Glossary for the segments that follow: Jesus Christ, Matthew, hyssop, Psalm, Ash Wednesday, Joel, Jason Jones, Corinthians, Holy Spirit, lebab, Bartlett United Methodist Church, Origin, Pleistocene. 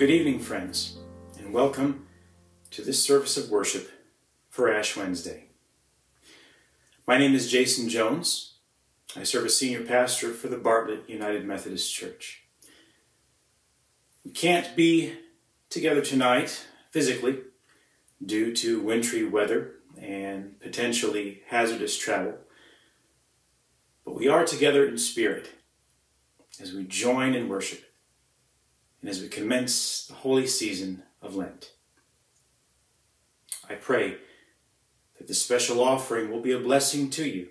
Good evening, friends, and welcome to this service of worship for Ash Wednesday. My name is Jason Jones. I serve as senior pastor for the Bartlett United Methodist Church. We can't be together tonight physically due to wintry weather and potentially hazardous travel, but we are together in spirit as we join in worship and as we commence the holy season of Lent. I pray that the special offering will be a blessing to you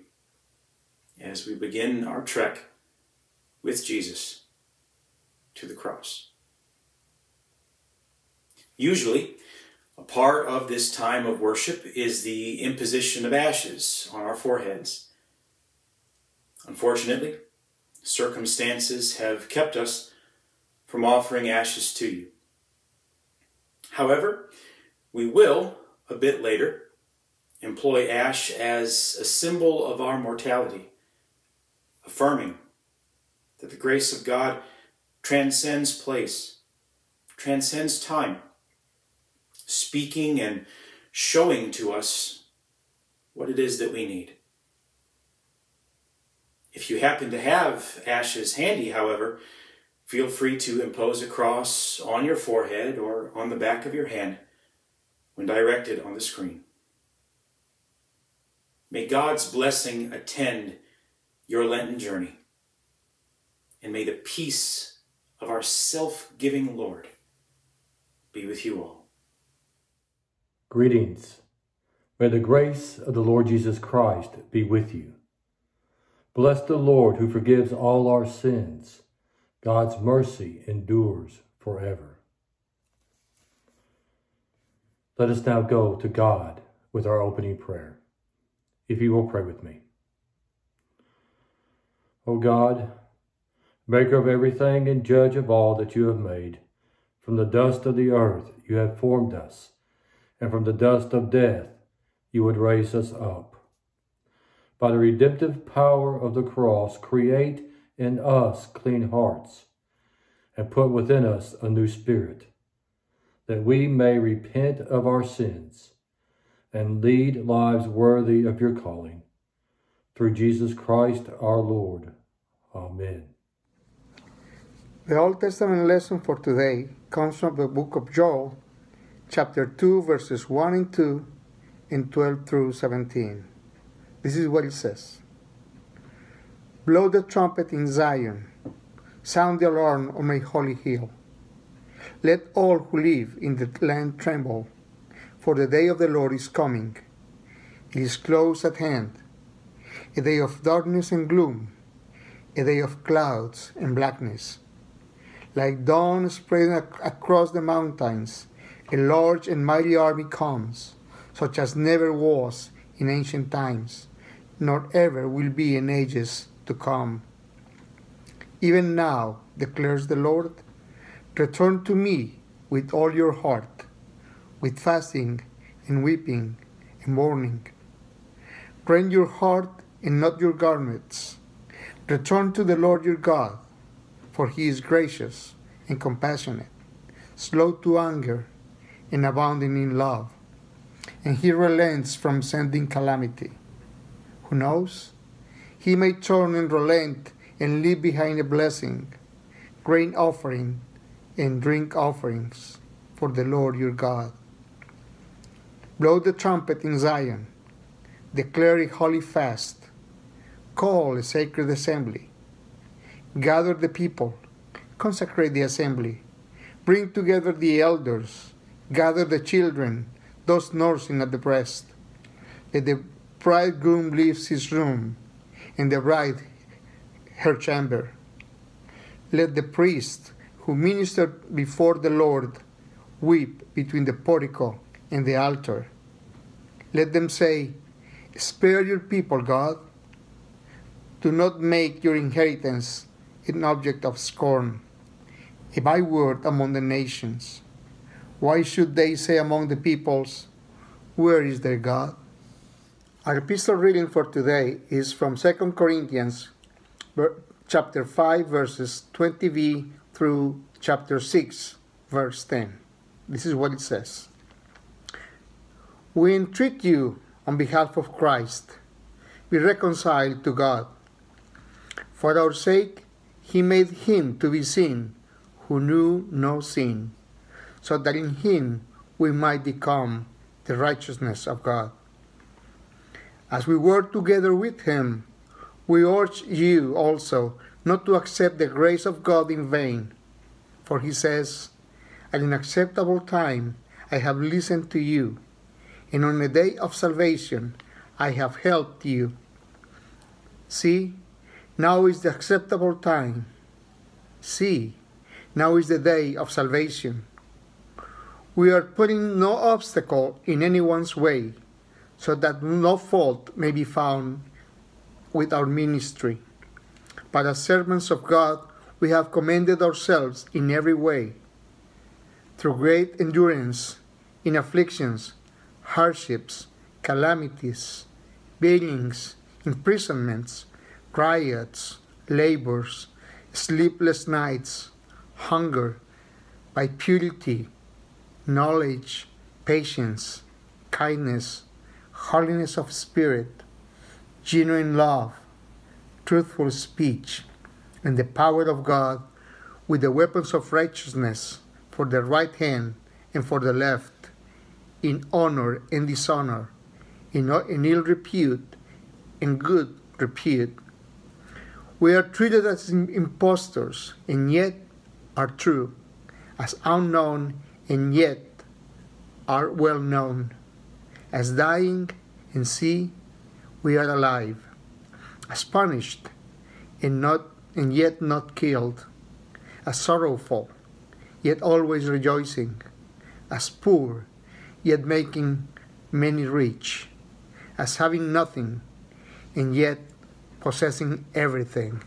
as we begin our trek with Jesus to the cross. Usually, a part of this time of worship is the imposition of ashes on our foreheads. Unfortunately, circumstances have kept us from offering ashes to you. However, we will, a bit later, employ ash as a symbol of our mortality, affirming that the grace of God transcends place, transcends time, speaking and showing to us what it is that we need. If you happen to have ashes handy, however, feel free to impose a cross on your forehead or on the back of your hand when directed on the screen. May God's blessing attend your Lenten journey, and may the peace of our self-giving Lord be with you all. Greetings. May the grace of the Lord Jesus Christ be with you. Bless the Lord who forgives all our sins. God's mercy endures forever. Let us now go to God with our opening prayer, if you will pray with me. O God, maker of everything and judge of all that you have made, from the dust of the earth you have formed us, and from the dust of death you would raise us up. By the redemptive power of the cross, create in us clean hearts, and put within us a new spirit, that we may repent of our sins and lead lives worthy of your calling. Through Jesus Christ our Lord. Amen. The Old Testament lesson for today comes from the book of Joel, chapter 2, verses 1 and 2, and 12 through 17. This is what it says. Blow the trumpet in Zion. Sound the alarm on my holy hill. Let all who live in the land tremble, for the day of the Lord is coming. It is close at hand, a day of darkness and gloom, a day of clouds and blackness. Like dawn spreading across the mountains, a large and mighty army comes, such as never was in ancient times, nor ever will be in ages to come. Even now, declares the Lord, return to me with all your heart, with fasting and weeping and mourning. Rend your heart and not your garments. Return to the Lord your God, for he is gracious and compassionate, slow to anger and abounding in love, and he relents from sending calamity. Who knows? He may turn and relent and leave behind a blessing, grain offering and drink offerings for the Lord your God. Blow the trumpet in Zion, declare a holy fast, call a sacred assembly, gather the people, consecrate the assembly, bring together the elders, gather the children, those nursing at the breast. Let the bridegroom leave his room, and the bride her chamber. Let the priest who ministered before the Lord weep between the portico and the altar. Let them say, spare your people, God. Do not make your inheritance an object of scorn, a byword among the nations. Why should they say among the peoples, where is their God? Our epistle reading for today is from 2 Corinthians chapter 5, verses 20b through chapter 6, verse 10. This is what it says. We entreat you on behalf of Christ, be reconciled to God. For our sake, he made him to be sin, who knew no sin, so that in him we might become the righteousness of God. As we were together with him, we urge you also not to accept the grace of God in vain. For he says, at an acceptable time I have listened to you, and on the day of salvation I have helped you. See, now is the acceptable time. See, now is the day of salvation. We are putting no obstacle in anyone's way, so that no fault may be found with our ministry. But as servants of God, we have commended ourselves in every way, through great endurance, in afflictions, hardships, calamities, beatings, imprisonments, riots, labors, sleepless nights, hunger, by purity, knowledge, patience, kindness, holiness of spirit, genuine love, truthful speech, and the power of God, with the weapons of righteousness for the right hand and for the left, in honor and dishonor, in ill repute and good repute. We are treated as impostors, and yet are true, as unknown, and yet are well known, as dying, and see, we are alive, as punished, and yet not killed, as sorrowful, yet always rejoicing, as poor, yet making many rich, as having nothing, and yet possessing everything.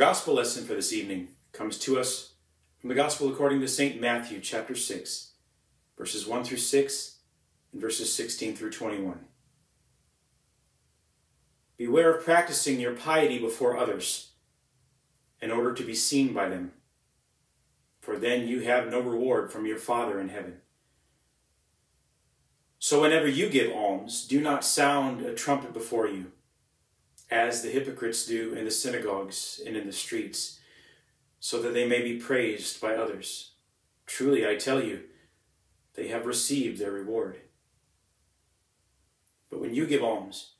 gospel lesson for this evening comes to us from the gospel according to St. Matthew, chapter 6, verses 1 through 6 and verses 16 through 21. Beware of practicing your piety before others in order to be seen by them, for then you have no reward from your Father in heaven. So whenever you give alms, do not sound a trumpet before you, as the hypocrites do in the synagogues and in the streets, so that they may be praised by others. Truly, I tell you, they have received their reward. But when you give alms,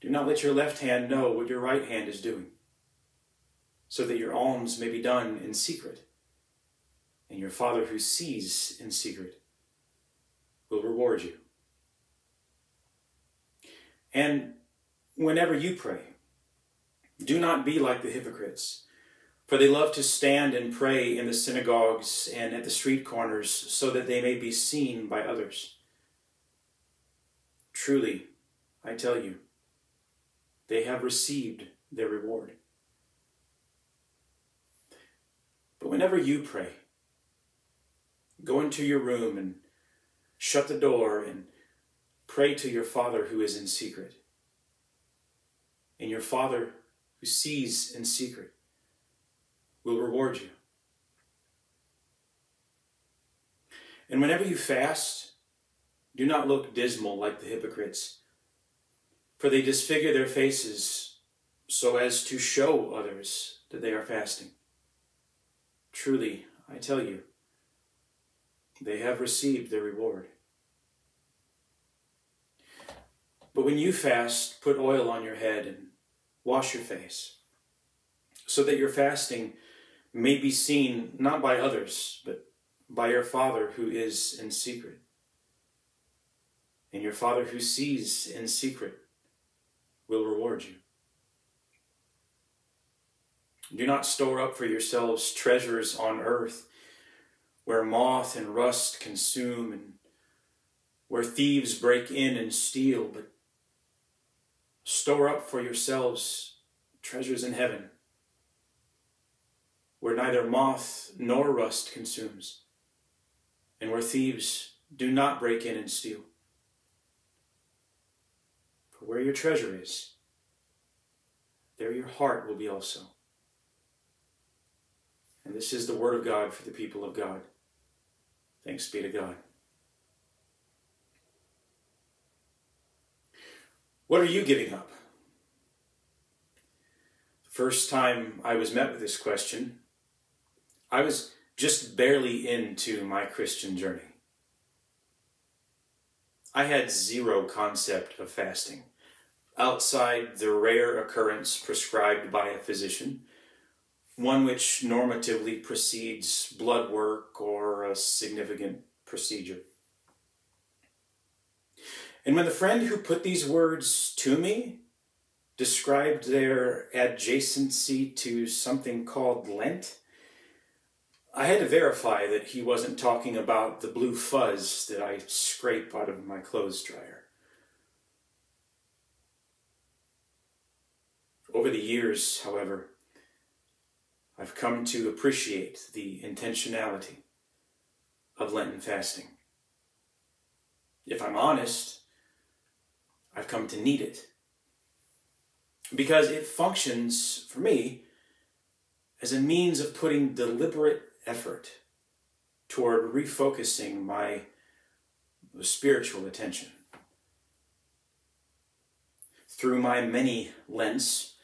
do not let your left hand know what your right hand is doing, so that your alms may be done in secret, and your Father who sees in secret will reward you. And whenever you pray, do not be like the hypocrites, for they love to stand and pray in the synagogues and at the street corners, so that they may be seen by others. Truly, I tell you, they have received their reward. But whenever you pray, go into your room and shut the door and pray to your Father who is in secret. And your Father who sees in secret will reward you. And whenever you fast, do not look dismal like the hypocrites, for they disfigure their faces so as to show others that they are fasting. Truly, I tell you, they have received their reward. But when you fast, put oil on your head and wash your face, so that your fasting may be seen not by others, but by your Father who is in secret. And your Father who sees in secret will reward you. Do not store up for yourselves treasures on earth, where moth and rust consume, and where thieves break in and steal, but store up for yourselves treasures in heaven, where neither moth nor rust consumes, and where thieves do not break in and steal. For where your treasure is, there your heart will be also. And this is the word of God for the people of God. Thanks be to God. What are you giving up? The first time I was met with this question, I was just barely into my Christian journey. I had zero concept of fasting, outside the rare occurrence prescribed by a physician, one which normatively precedes blood work or a significant procedure. And when the friend who put these words to me described their adjacency to something called Lent, I had to verify that he wasn't talking about the blue fuzz that I scrape out of my clothes dryer. Over the years, however, I've come to appreciate the intentionality of Lenten fasting. If I'm honest, I've come to need it, because it functions for me as a means of putting deliberate effort toward refocusing my spiritual attention. Through my many Lents,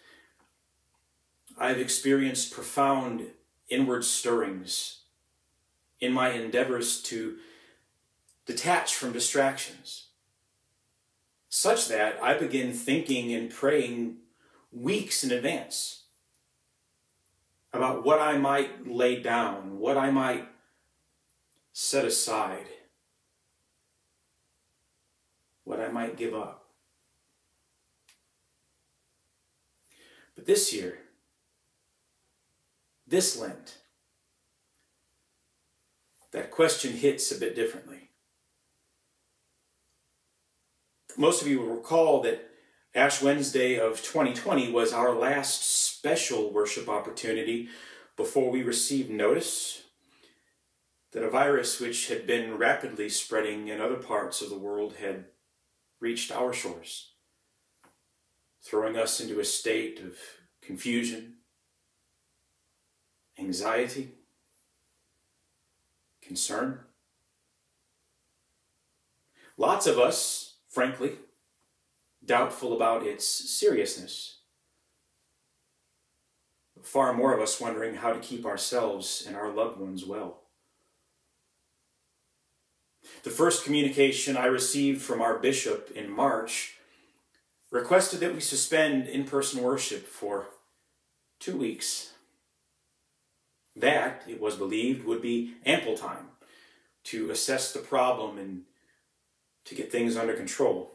I've experienced profound inward stirrings in my endeavors to detach from distractions, such that I begin thinking and praying weeks in advance about what I might lay down, what I might set aside, what I might give up. But this year, this Lent, that question hits a bit differently. Most of you will recall that Ash Wednesday of 2020 was our last special worship opportunity before we received notice that a virus which had been rapidly spreading in other parts of the world had reached our shores, throwing us into a state of confusion, anxiety, concern. Lots of us, frankly, doubtful about its seriousness. Far more of us wondering how to keep ourselves and our loved ones well. The first communication I received from our bishop in March requested that we suspend in-person worship for 2 weeks. That, it was believed, would be ample time to assess the problem and to get things under control.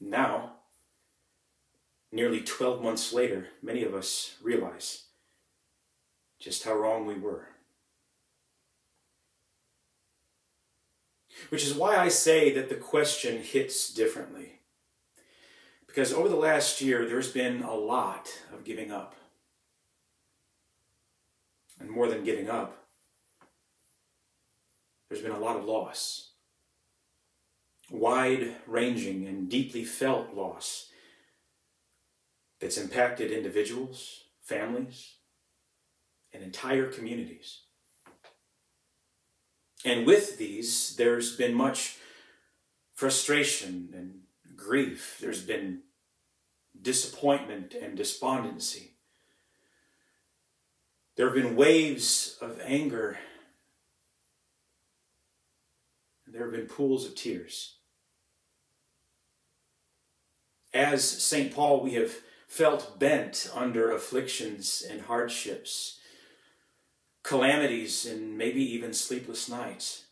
Now, nearly 12 months later, many of us realize just how wrong we were. Which is why I say that the question hits differently. Because over the last year, there's been a lot of giving up. And more than giving up, there's been a lot of loss. Wide-ranging and deeply felt loss that's impacted individuals, families, and entire communities. And with these, there's been much frustration and grief. There's been disappointment and despondency. There have been waves of anger. And there have been pools of tears. As St. Paul, we have felt bent under afflictions and hardships, calamities, and maybe even sleepless nights.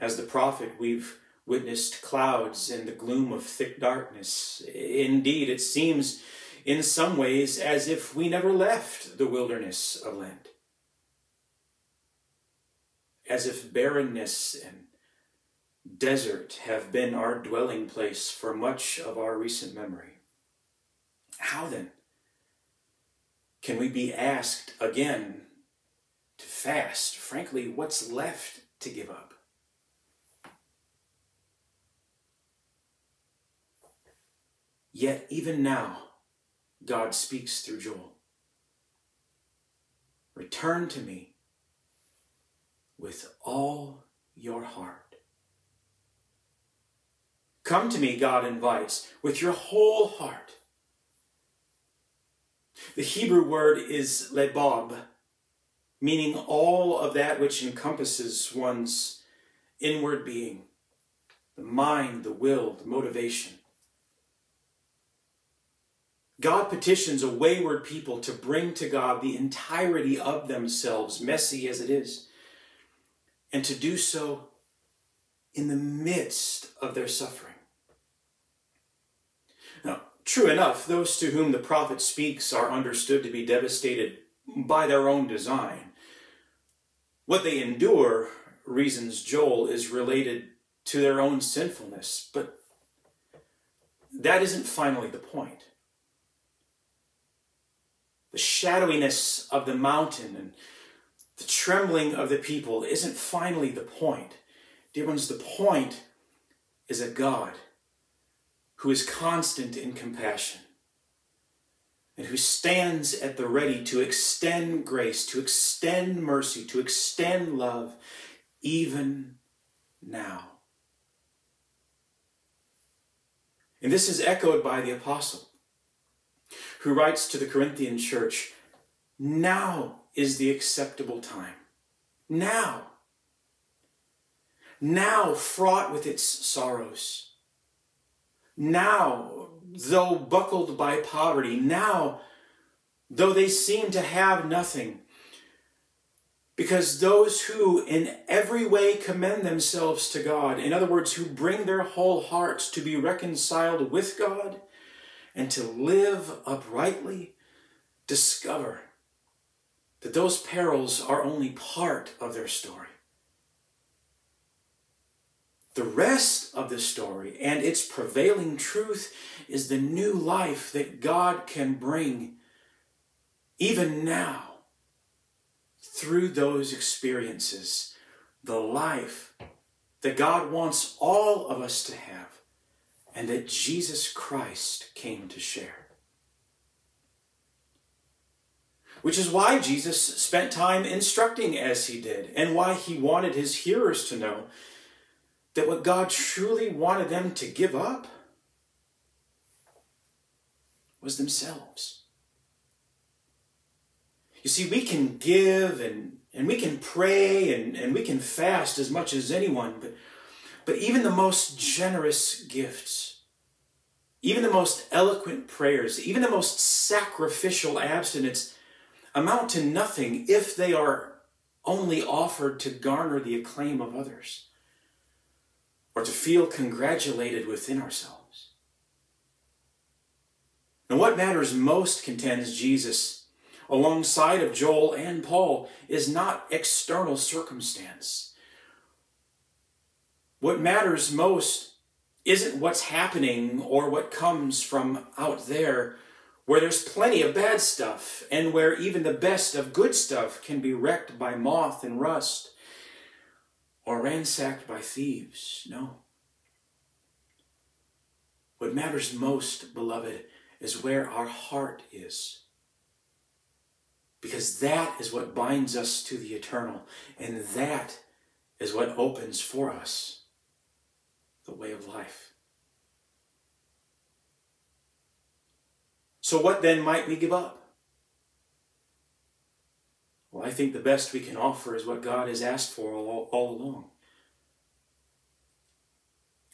As the prophet, we've witnessed clouds and the gloom of thick darkness. Indeed, it seems in some ways as if we never left the wilderness of Lent. As if barrenness and desert have been our dwelling place for much of our recent memory. How then can we be asked again to fast? Frankly, what's left to give up? Yet even now, God speaks through Joel. Return to me with all your heart. Come to me, God invites, with your whole heart. The Hebrew word is lebab, meaning all of that which encompasses one's inward being, the mind, the will, the motivation. God petitions a wayward people to bring to God the entirety of themselves, messy as it is, and to do so in the midst of their suffering. Now, true enough, those to whom the prophet speaks are understood to be devastated by their own design. What they endure, reasons Joel, is related to their own sinfulness, but that isn't finally the point. The shadowiness of the mountain and the trembling of the people isn't finally the point. Dear ones, the point is that God, who is constant in compassion, and who stands at the ready to extend grace, to extend mercy, to extend love, even now. And this is echoed by the apostle, who writes to the Corinthian church, now is the acceptable time. Now. Now fraught with its sorrows. Now, though buckled by poverty, now, though they seem to have nothing, because those who in every way commend themselves to God, in other words, who bring their whole hearts to be reconciled with God and to live uprightly, discover that those perils are only part of their story. The rest of the story and its prevailing truth is the new life that God can bring even now through those experiences. The life that God wants all of us to have and that Jesus Christ came to share. Which is why Jesus spent time instructing as he did, and why he wanted his hearers to know that what God truly wanted them to give up was themselves. You see, we can give and we can pray and we can fast as much as anyone, but even the most generous gifts, even the most eloquent prayers, even the most sacrificial abstinence amount to nothing if they are only offered to garner the acclaim of others, or to feel congratulated within ourselves. Now, what matters most, contends Jesus, alongside of Joel and Paul, is not external circumstance. What matters most isn't what's happening or what comes from out there, where there's plenty of bad stuff and where even the best of good stuff can be wrecked by moth and rust, or ransacked by thieves. No. What matters most, beloved, is where our heart is. Because that is what binds us to the eternal, and that is what opens for us the way of life. So what then might we give up? Well, I think the best we can offer is what God has asked for all along.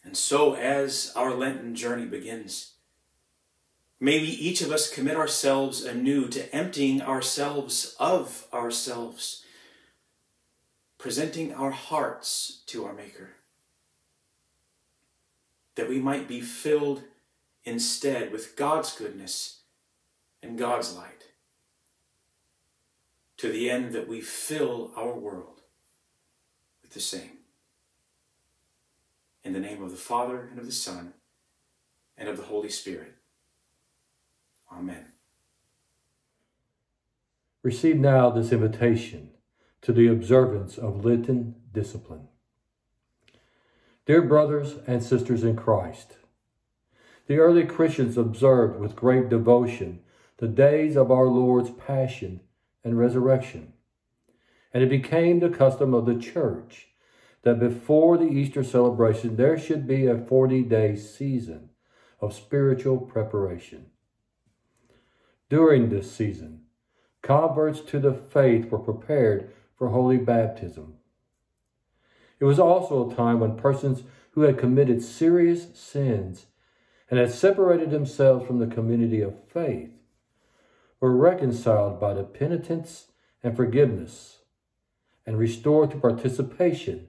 And so, as our Lenten journey begins, may we each of us commit ourselves anew to emptying ourselves of ourselves, presenting our hearts to our Maker, that we might be filled instead with God's goodness and God's light, to the end that we fill our world with the same. In the name of the Father, and of the Son, and of the Holy Spirit. Amen. Receive now this invitation to the observance of Lenten discipline. Dear brothers and sisters in Christ, the early Christians observed with great devotion the days of our Lord's Passion and Resurrection, and it became the custom of the church that before the Easter celebration there should be a 40-day season of spiritual preparation. During this season, converts to the faith were prepared for holy baptism. It was also a time when persons who had committed serious sins and had separated themselves from the community of faith were reconciled by the penitence and forgiveness, and restored to participation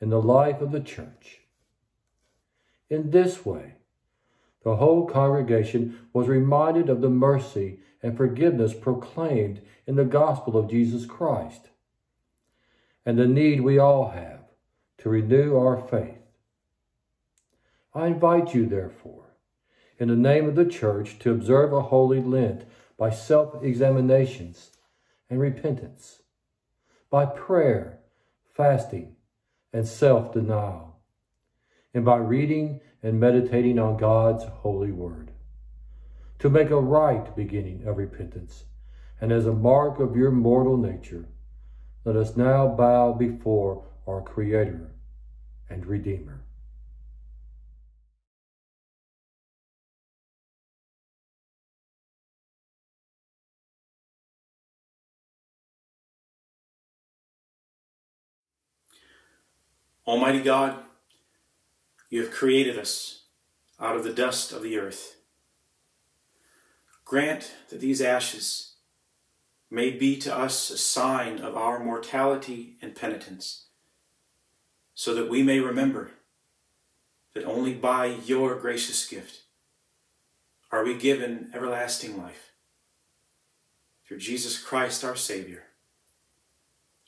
in the life of the church. In this way, the whole congregation was reminded of the mercy and forgiveness proclaimed in the gospel of Jesus Christ, and the need we all have to renew our faith. I invite you, therefore, in the name of the church, to observe a holy Lent by self-examinations and repentance, by prayer, fasting, and self-denial, and by reading and meditating on God's holy word, to make a right beginning of repentance. And as a mark of your mortal nature, let us now bow before our Creator and Redeemer. Almighty God, you have created us out of the dust of the earth. Grant that these ashes may be to us a sign of our mortality and penitence, so that we may remember that only by your gracious gift are we given everlasting life. Through Jesus Christ, our Savior.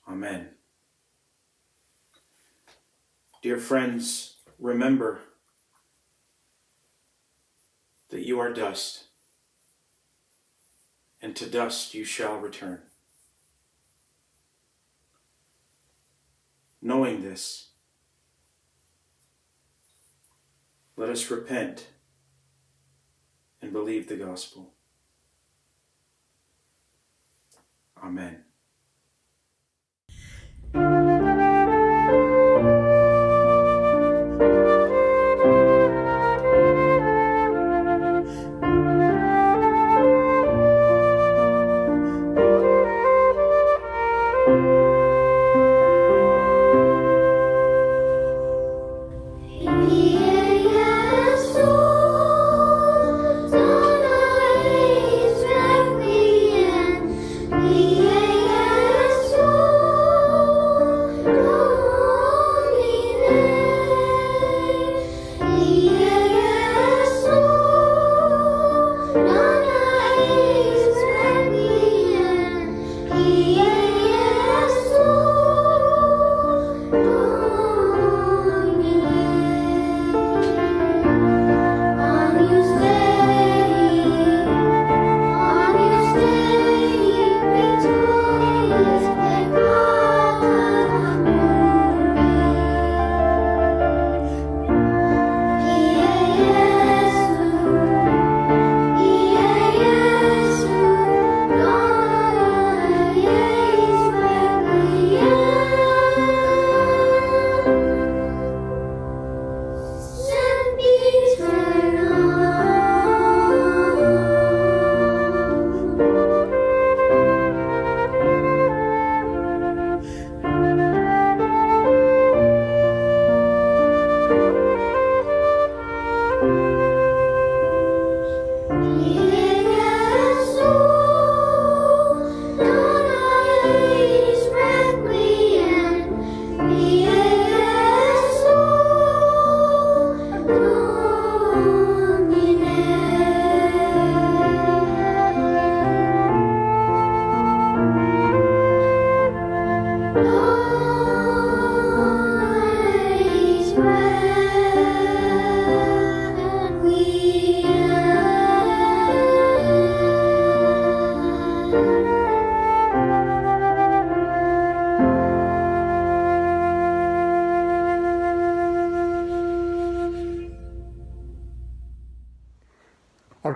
Amen. Dear friends, Remember that you are dust, and to dust you shall return. Knowing this, let us repent and believe the gospel. Amen.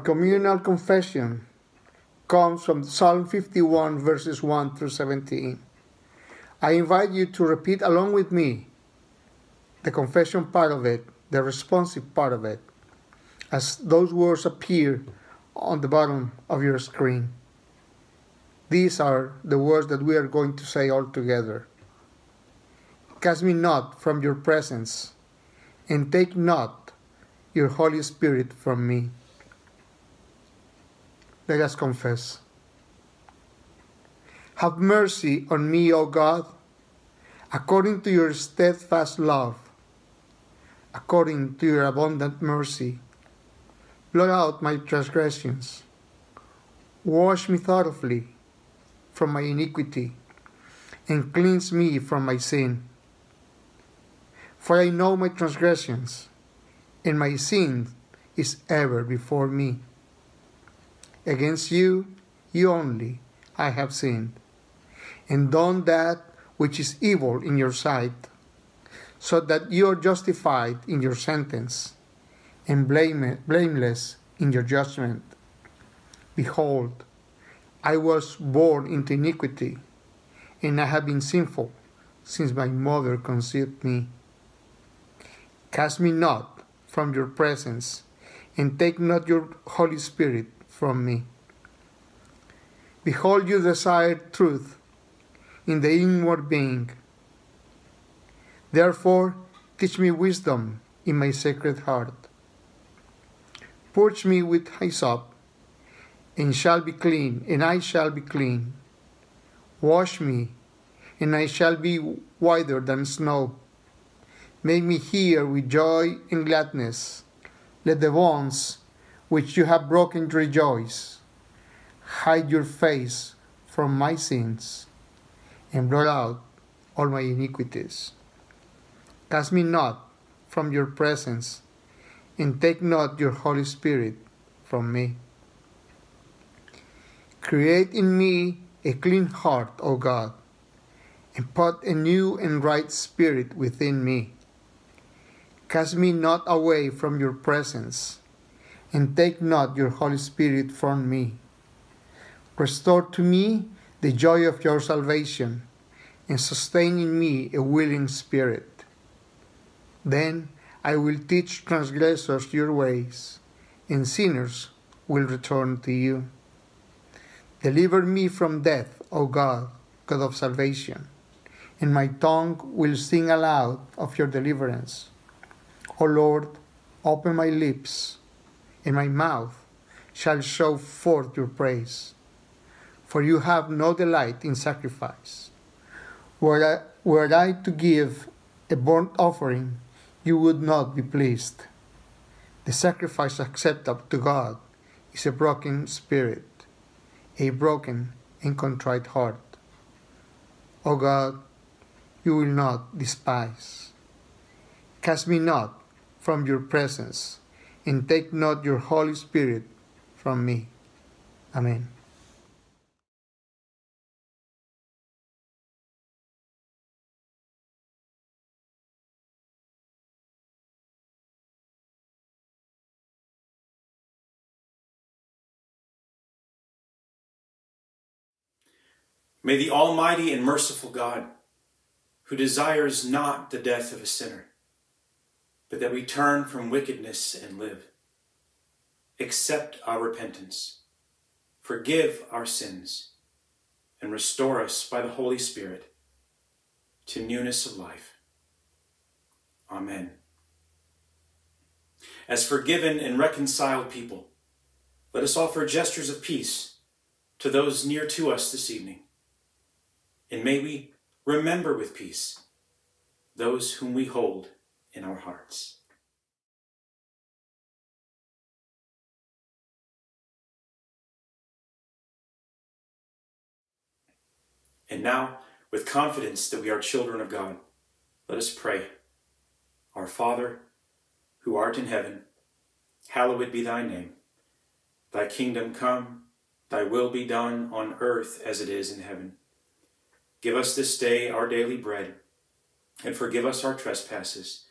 Communal confession comes from Psalm 51, verses 1 through 17. I invite you to repeat along with me the confession part of it, the responsive part of it, as those words appear on the bottom of your screen. These are the words that we are going to say all together. Cast me not from your presence, and take not your Holy Spirit from me. Let us confess. Have mercy on me, O God, according to your steadfast love, according to your abundant mercy. Blot out my transgressions. Wash me thoroughly from my iniquity, and cleanse me from my sin. For I know my transgressions, and my sin is ever before me. Against you, you only, I have sinned, and done that which is evil in your sight, so that you are justified in your sentence, and blameless in your judgment. Behold, I was born into iniquity, and I have been sinful since my mother conceived me. Cast me not from your presence, and take not your Holy Spirit from me. Behold, you desire truth in the inward being. Therefore, teach me wisdom in my sacred heart. Purge me with hyssop, and shall be clean, and I shall be clean. Wash me, and I shall be whiter than snow. Make me hear with joy and gladness. Let the bones which you have broken to rejoice. Hide your face from my sins, and blot out all my iniquities. Cast me not from your presence, and take not your Holy Spirit from me. Create in me a clean heart, O God, and put a new and right spirit within me. Cast me not away from your presence, and take not your Holy Spirit from me. Restore to me the joy of your salvation, and sustain in me a willing spirit. Then I will teach transgressors your ways, and sinners will return to you. Deliver me from death, O God, God of salvation, and my tongue will sing aloud of your deliverance. O Lord, open my lips, and my mouth shall show forth your praise. For you have no delight in sacrifice. Were I to give a burnt offering, you would not be pleased. The sacrifice acceptable to God is a broken spirit, a broken and contrite heart. O God, you will not despise. Cast me not from your presence, and take not your Holy Spirit from me. Amen. May the almighty and merciful God, who desires not the death of a sinner, but that we turn from wickedness and live, accept our repentance, forgive our sins, and restore us by the Holy Spirit to newness of life. Amen. As forgiven and reconciled people, let us offer gestures of peace to those near to us this evening. And may we remember with peace those whom we hold in our hearts. And now, with confidence that we are children of God, let us pray. Our Father, who art in heaven, hallowed be thy name. Thy kingdom come, thy will be done on earth as it is in heaven. Give us this day our daily bread, and forgive us our trespasses,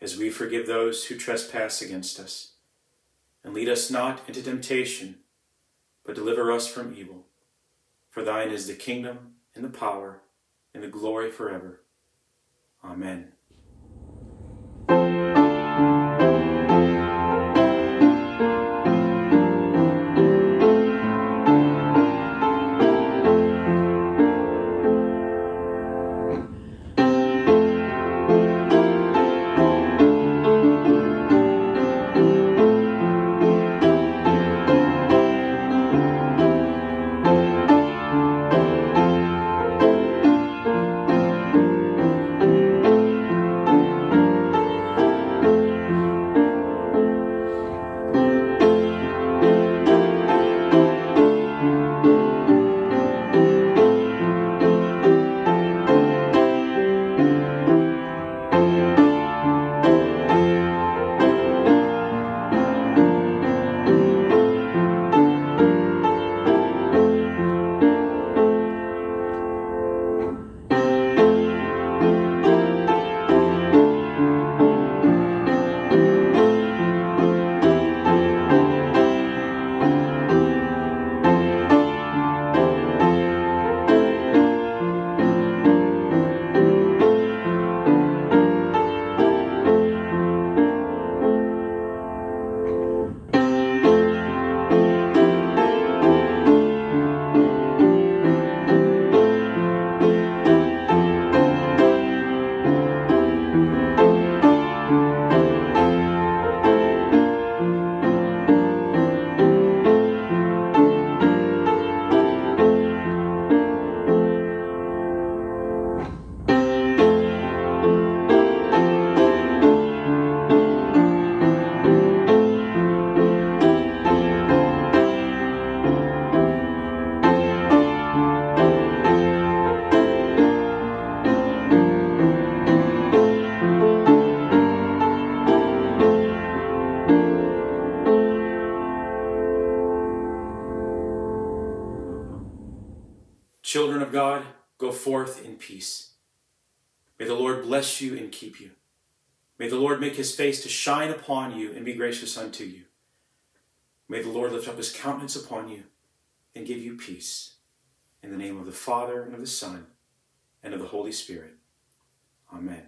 as we forgive those who trespass against us. And lead us not into temptation, but deliver us from evil. For thine is the kingdom, and the power, and the glory forever. Amen. Go forth in peace. May the Lord bless you and keep you. May the Lord make his face to shine upon you and be gracious unto you. May the Lord lift up his countenance upon you and give you peace. In the name of the Father, and of the Son, and of the Holy Spirit. Amen.